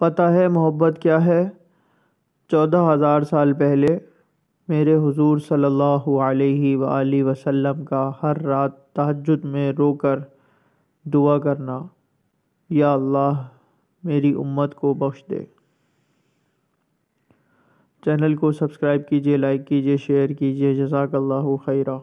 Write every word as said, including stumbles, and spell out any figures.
पता है मोहब्बत क्या है? चौदह हज़ार साल पहले मेरे हुजूर सल्लल्लाहु अलैहि वाली वसल्लम का हर रात तहज्जुद में रोकर दुआ करना, या अल्लाह मेरी उम्मत को बख्श दे। चैनल को सब्सक्राइब कीजिए, लाइक कीजिए, शेयर कीजिए। जज़ाकल्लाहु खैरा।